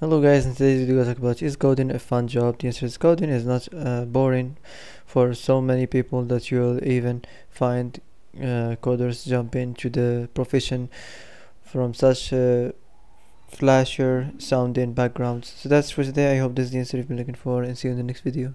Hello guys, in today's video I'll talk about is coding a fun job. The answer is coding is not boring for so many people that you'll even find coders jump into the profession from such flasher sounding backgrounds. So that's for today. I hope this is the answer you've been looking for, and see you in the next video.